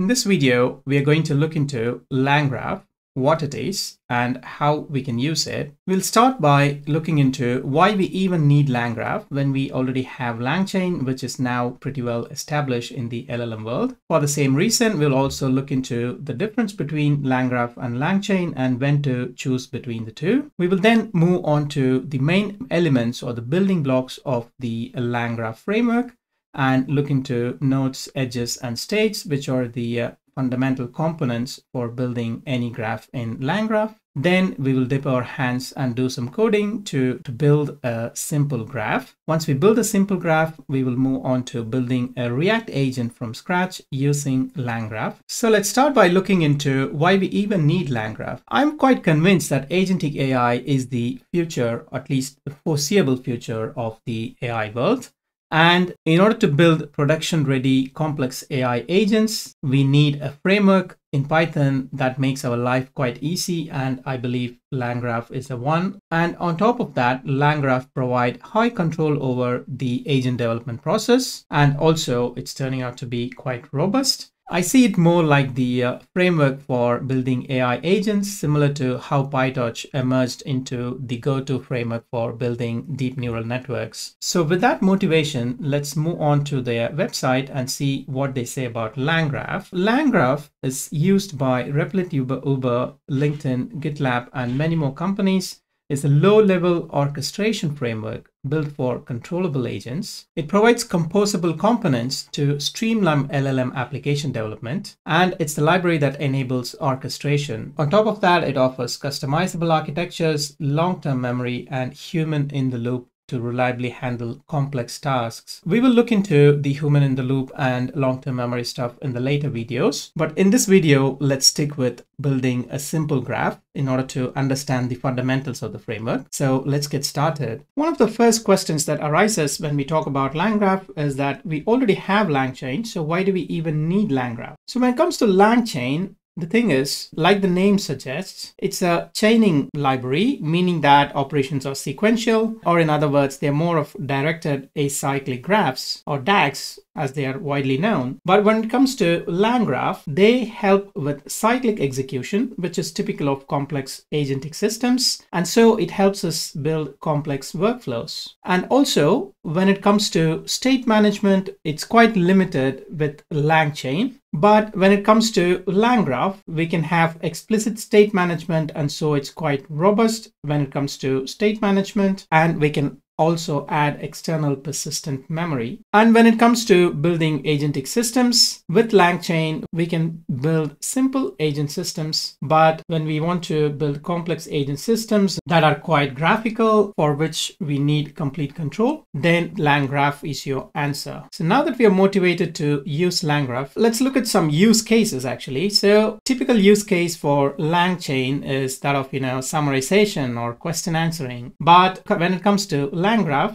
In this video, we are going to look into LangChain, what it is, and how we can use it. We'll start by looking into why we even need LangChain when we already have LangChain, which is now pretty well established in the LLM world. For the same reason, we'll also look into the difference between LangChain and LangChain and when to choose between the two. We will then move on to the main elements or the building blocks of the LangChain framework and look into nodes, edges, and states, which are the fundamental components for building any graph in LangChain. Then we will dip our hands and do some coding to build a simple graph. Once we build a simple graph, we will move on to building a React agent from scratch using LangChain. So let's start by looking into why we even need LangChain. I'm quite convinced that agentic AI is the future, at least the foreseeable future of the AI world. And in order to build production-ready complex AI agents, we need a framework in Python that makes our life quite easy, and I believe LangChain is the one. And on top of that, LangChain provides high control over the agent development process, and also it's turning out to be quite robust. I see it more like the framework for building AI agents, similar to how PyTorch emerged into the go-to framework for building deep neural networks. So with that motivation, let's move on to their website and see what they say about LangChain. LangChain is used by Replit, Uber, LinkedIn, GitLab, and many more companies. It's a low-level orchestration framework built for controllable agents. It provides composable components to streamline LLM application development, and it's the library that enables orchestration. On top of that, it offers customizable architectures, long-term memory, and human-in-the-loop to reliably handle complex tasks. We will look into the human in the loop and long-term memory stuff in the later videos. But in this video, let's stick with building a simple graph in order to understand the fundamentals of the framework. So let's get started. One of the first questions that arises when we talk about LangChain is that we already have LangChain, so why do we even need LangChain? So when it comes to LangChain, the thing is, like the name suggests, it's a chaining library, meaning that operations are sequential, or in other words, they're more of directed acyclic graphs, or DAGs, as they are widely known. But when it comes to LangChain, they help with cyclic execution, which is typical of complex agentic systems. And so it helps us build complex workflows. And also, when it comes to state management, it's quite limited with LangChain. But when it comes to LangChain, we can have explicit state management, and so it's quite robust when it comes to state management, and we can also add external persistent memory. And when it comes to building agentic systems, with LangChain, we can build simple agent systems. But when we want to build complex agent systems that are quite graphical, for which we need complete control, then LangChain is your answer. So now that we are motivated to use LangChain, let's look at some use cases actually. So typical use case for LangChain is that of, summarization or question answering. But when it comes to LangChain,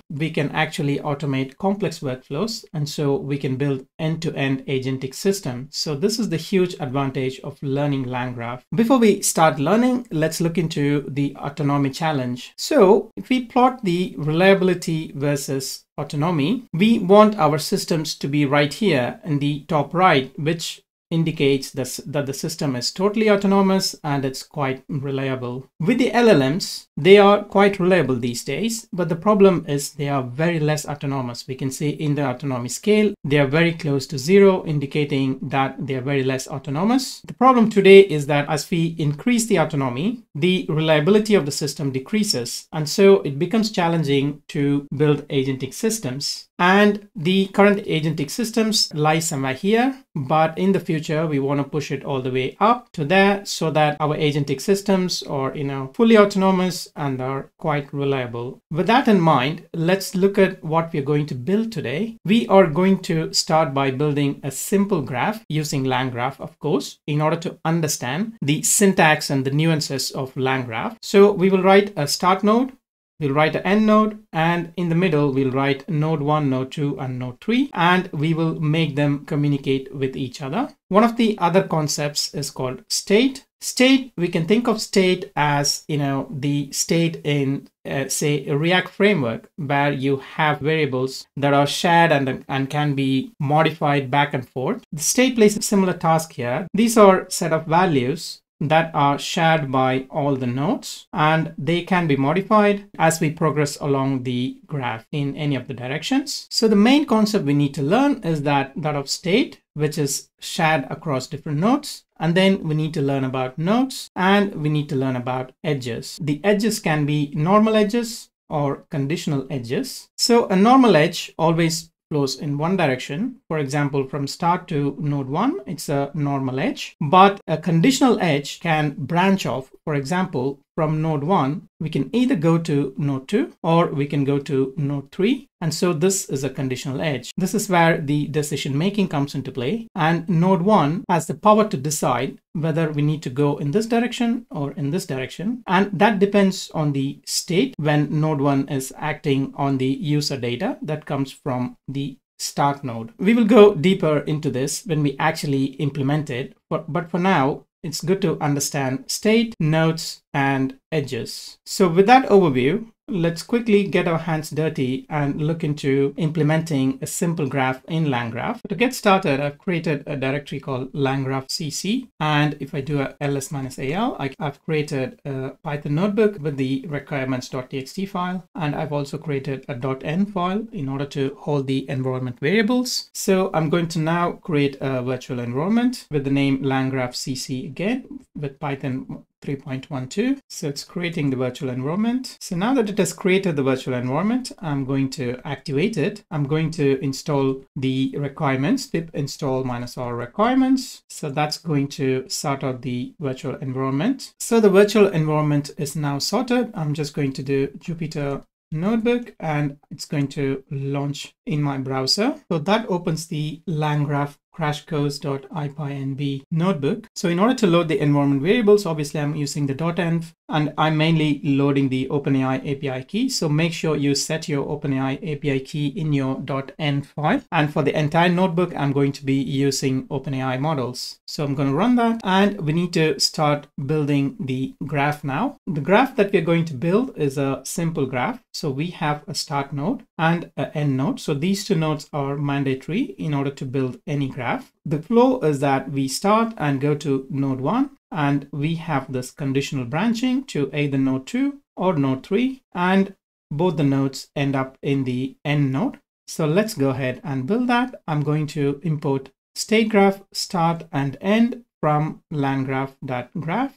we can actually automate complex workflows, and so we can build end-to-end agentic systems. So this is the huge advantage of learning LangChain. Before we start learning, let's look into the autonomy challenge. So if we plot the reliability versus autonomy, we want our systems to be right here in the top right, which indicates that the system is totally autonomous and it's quite reliable. With the LLMs, they are quite reliable these days, but the problem is they are very less autonomous. We can see in the autonomy scale, they are very close to zero, indicating that they are very less autonomous. The problem today is that as we increase the autonomy, the reliability of the system decreases, and so it becomes challenging to build agentic systems. And the current agentic systems lie somewhere here, but in the future we want to push it all the way up to there so that our agentic systems are fully autonomous and are quite reliable. With that in mind, let's look at what we're going to build today. We are going to start by building a simple graph using LangChain, of course, in order to understand the syntax and the nuances of LangChain. So we will write a start node We'll write an end node, and in the middle, we'll write node 1, node 2, and node 3, and we will make them communicate with each other. One of the other concepts is called state. State, we can think of state as, the state in, say, a React framework, where you have variables that are shared and can be modified back and forth. The state plays a similar task here. These are set of values that are shared by all the nodes, and they can be modified as we progress along the graph in any of the directions. So the main concept we need to learn is that of state, which is shared across different nodes. And then we need to learn about nodes, and we need to learn about edges. The edges can be normal edges or conditional edges. So a normal edge always flows in one direction. For example, from start to node 1, it's a normal edge, but a conditional edge can branch off. For example, from node 1, we can either go to node 2 or we can go to node 3. And so this is a conditional edge. This is where the decision making comes into play. And node 1 has the power to decide whether we need to go in this direction or in this direction. And that depends on the state when node 1 is acting on the user data that comes from the start node. We will go deeper into this when we actually implement it. But for now, it's good to understand state, nodes, and edges. So with that overview, let's quickly get our hands dirty and look into implementing a simple graph in LangGraph. To get started, I've created a directory called langgraphcc. And if I do a ls-al, I've created a Python notebook with the requirements.txt file. And I've also created a .n file in order to hold the environment variables. So I'm going to now create a virtual environment with the name langgraphcc again with Python 3.12. So it's creating the virtual environment. So now that it has created the virtual environment, I'm going to activate it. I'm going to install the requirements, pip install -r requirements. So that's going to sort out the virtual environment. So the virtual environment is now sorted. I'm just going to do Jupyter Notebook, and it's going to launch in my browser. So that opens the LangGraph crashcourse.ipynb notebook. So in order to load the environment variables, obviously I'm using the .env, and I'm mainly loading the OpenAI API key. So make sure you set your OpenAI API key in your .env file. And for the entire notebook, I'm going to be using OpenAI models. So I'm going to run that, and we need to start building the graph now. The graph that we're going to build is a simple graph. So we have a start node and an end node. So these two nodes are mandatory in order to build any graph. The flow is that we start and go to node 1, and we have this conditional branching to either node 2 or node 3, and both the nodes end up in the end node. So let's go ahead and build that. I'm going to import StateGraph start and end from langgraph.graph,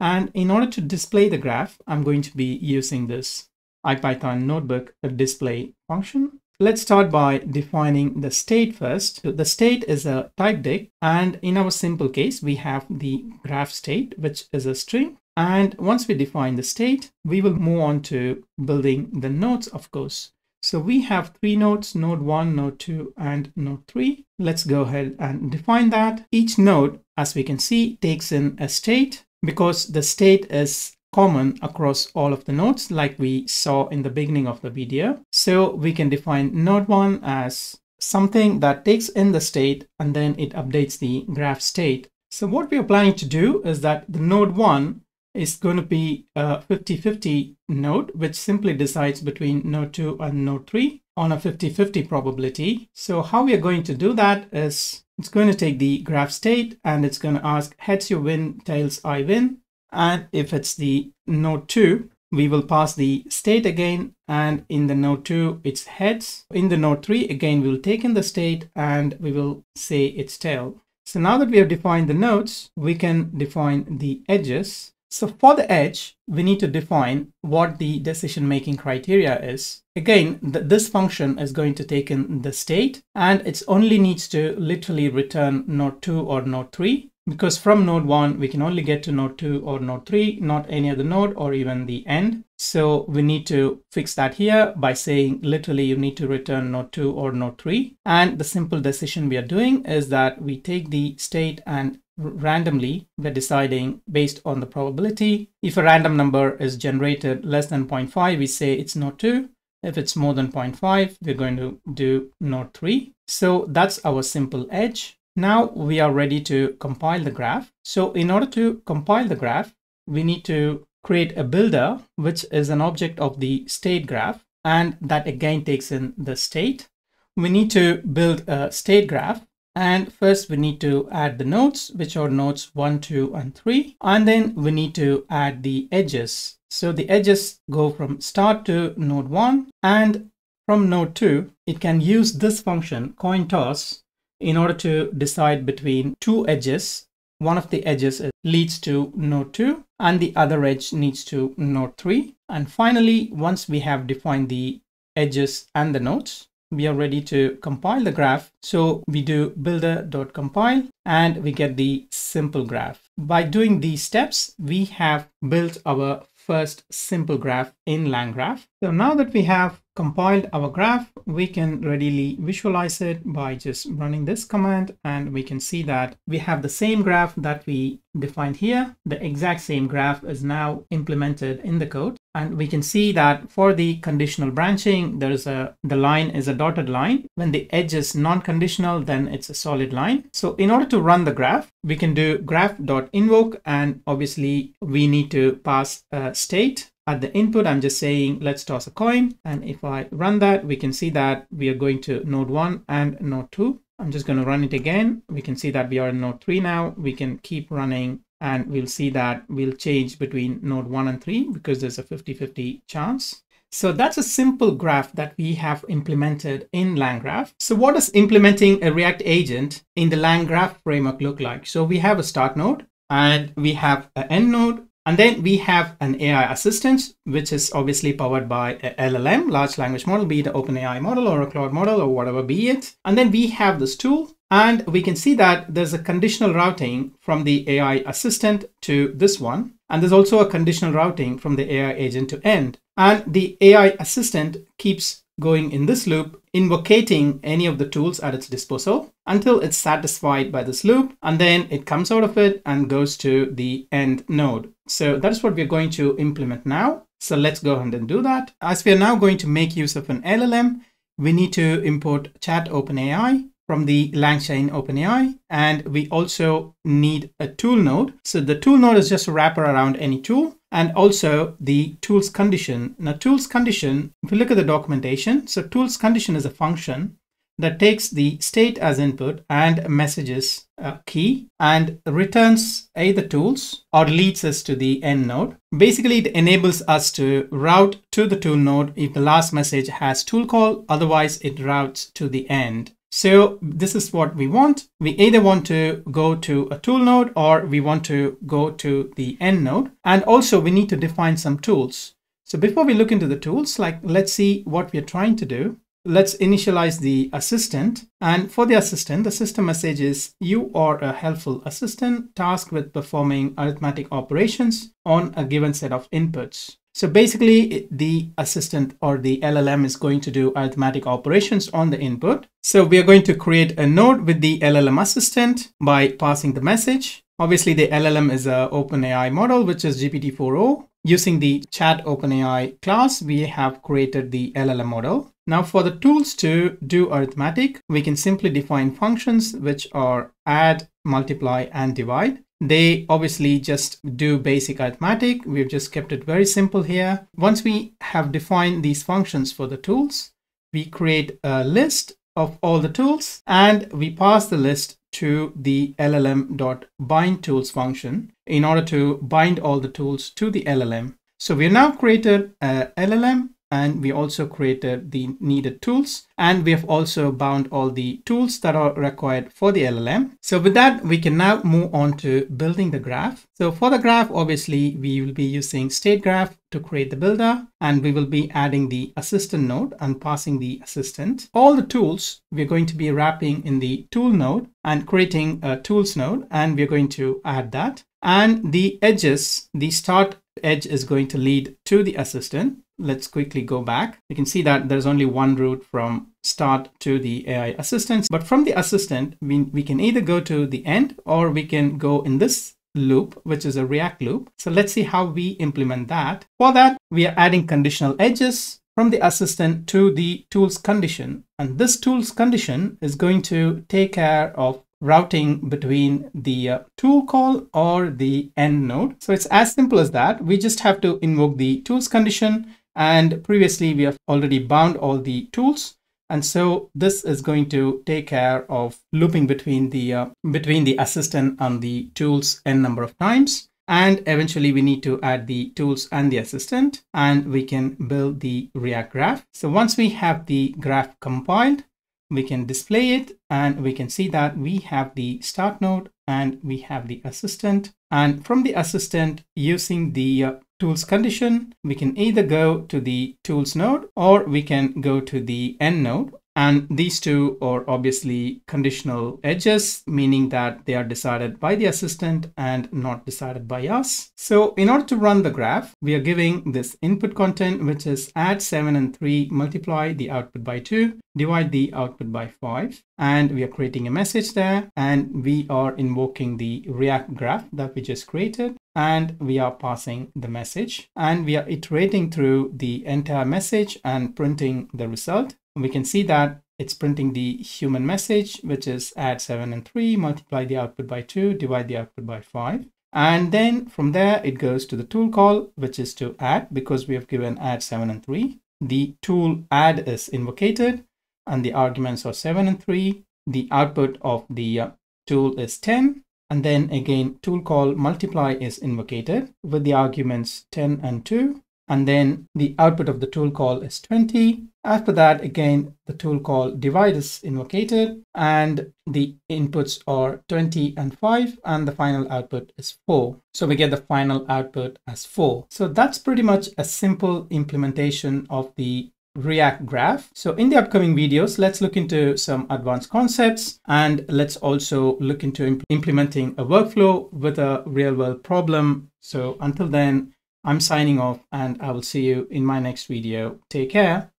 and in order to display the graph, I'm going to be using this IPython notebook display function. Let's start by defining the state first. So the state is a typedict, and in our simple case, we have the graph state, which is a string. And once we define the state, we will move on to building the nodes, of course. So we have three nodes, node 1, node 2, and node 3. Let's go ahead and define that. Each node, as we can see, takes in a state, because the state is common across all of the nodes, like we saw in the beginning of the video. So we can define node 1 as something that takes in the state, and then it updates the graph state. So what we are planning to do is that the node 1 is going to be a 50-50 node, which simply decides between node 2 and node 3 on a 50-50 probability. So how we are going to do that is it's going to take the graph state, and it's going to ask heads you win, tails I win. And if it's the node 2, we will pass the state again. And in the node 2, it's heads. In the node 3, again, we'll take in the state, and we will say it's tail. So now that we have defined the nodes, we can define the edges. So for the edge, we need to define what the decision-making criteria is. Again, this function is going to take in the state, and it only needs to literally return node 2 or node 3. Because from node 1, we can only get to node 2 or node 3, not any other node or even the end. So we need to fix that here by saying literally you need to return node 2 or node 3. And the simple decision we are doing is that we take the state and randomly. We're deciding based on the probability. If a random number is generated less than 0.5, we say it's not 2. If it's more than 0.5, we're going to do not 3. So that's our simple edge. Now we are ready to compile the graph. So in order to compile the graph, we need to create a builder, which is an object of the state graph. And that again takes in the state. We need to build a state graph. And first we need to add the nodes, which are nodes 1, 2, and 3. And then we need to add the edges. So the edges go from start to node 1, and from node 2, it can use this function coin toss in order to decide between two edges. One of the edges leads to node 2 and the other edge leads to node 3. And finally, once we have defined the edges and the nodes, we are ready to compile the graph. So we do builder.compile and we get the simple graph. By doing these steps, we have built our first simple graph in LangGraph. So now that we have compiled our graph, we can readily visualize it by just running this command, and we can see that we have the same graph that we defined here. The exact same graph is now implemented in the code, and we can see that for the conditional branching, the line is a dotted line. When the edge is non-conditional, then it's a solid line. So in order to run the graph, we can do graph.invoke, and obviously we need to pass a state. At the input, I'm just saying, let's toss a coin. And if I run that, we can see that we are going to node 1 and node 2. I'm just going to run it again. We can see that we are in node 3 now. We can keep running and we'll see that we'll change between node 1 and 3 because there's a 50-50 chance. So that's a simple graph that we have implemented in LangGraph. So what does implementing a React agent in the LangGraph framework look like? So we have a start node and we have an end node. And then we have an AI assistant, which is obviously powered by a LLM, large language model, be it an OpenAI model or a Claude model or whatever be it. And then we have this tool, and we can see that there's a conditional routing from the AI assistant to this one. And there's also a conditional routing from the AI agent to end. And the AI assistant keeps going in this loop, invocating any of the tools at its disposal until it's satisfied by this loop, and then it comes out of it and goes to the end node. So that's what we're going to implement now. So let's go ahead and do that. As we are now going to make use of an LLM, we need to import ChatOpenAI from the LangChain OpenAI, and we also need a tool node. So the tool node is just a wrapper around any tool, and also the tools condition. Now tools condition, if you look at the documentation, so tools condition is a function that takes the state as input and messages a key and returns either tools or leads us to the end node. Basically, it enables us to route to the tool node if the last message has tool call, otherwise it routes to the end. So this is what we want. We either want to go to a tool node or we want to go to the end node. And also we need to define some tools. So before we look into the tools, like let's see what we're trying to do. Let's initialize the assistant. And for the assistant, the system message is, you are a helpful assistant tasked with performing arithmetic operations on a given set of inputs. So basically, the assistant or the LLM is going to do arithmetic operations on the input. So we are going to create a node with the LLM assistant by passing the message. Obviously, the LLM is an OpenAI model, which is GPT-4o. Using the ChatOpenAI class, we have created the LLM model. Now for the tools to do arithmetic, we can simply define functions, which are add, multiply, and divide. They obviously just do basic arithmetic. We've just kept it very simple here. Once we have defined these functions for the tools, we create a list of all the tools and we pass the list to the LLM.bindTools function in order to bind all the tools to the LLM. So we have now created a LLM, and we also created the needed tools, and we have also bound all the tools that are required for the LLM. So with that, we can now move on to building the graph. So for the graph, obviously, we will be using StateGraph to create the builder, and we will be adding the assistant node and passing the assistant. All the tools we're going to be wrapping in the tool node and creating a tools node, and we're going to add that. And the edges, the start edge is going to lead to the assistant. let's quickly go back. You can see that there's only one route from start to the AI assistant. But from the assistant, we can either go to the end or we can go in this loop, which is a React loop. So let's see how we implement that. For that, we are adding conditional edges from the assistant to the tools condition. And this tools condition is going to take care of routing between the tool call or the end node. So it's as simple as that. We just have to invoke the tools condition. And previously, we have already bound all the tools. And so this is going to take care of looping between the assistant and the tools n number of times. And eventually we need to add the tools and the assistant, and we can build the React graph. So once we have the graph compiled, we can display it, and we can see that we have the start node and we have the assistant. And from the assistant, using the tools condition, we can either go to the tools node or we can go to the end node. And these two are obviously conditional edges, meaning that they are decided by the assistant and not decided by us. So in order to run the graph, we are giving this input content, which is add 7 and 3, multiply the output by 2, divide the output by 5. And we are creating a message there. And we are invoking the React graph that we just created. And we are passing the message. And we are iterating through the entire message and printing the result. We can see that it's printing the human message, which is add 7 and 3, multiply the output by 2, divide the output by 5. And then from there, it goes to the tool call, which is to add, because we have given add 7 and 3. The tool add is invocated, and the arguments are 7 and 3. The output of the tool is 10. And then again, tool call multiply is invocated with the arguments 10 and 2. And then the output of the tool call is 20. After that, again, the tool call divide is invocated, and the inputs are 20 and 5, and the final output is 4. So we get the final output as 4. So that's pretty much a simple implementation of the React graph. So in the upcoming videos, let's look into some advanced concepts, and let's also look into implementing a workflow with a real-world problem. So until then, I'm signing off, and I will see you in my next video. Take care.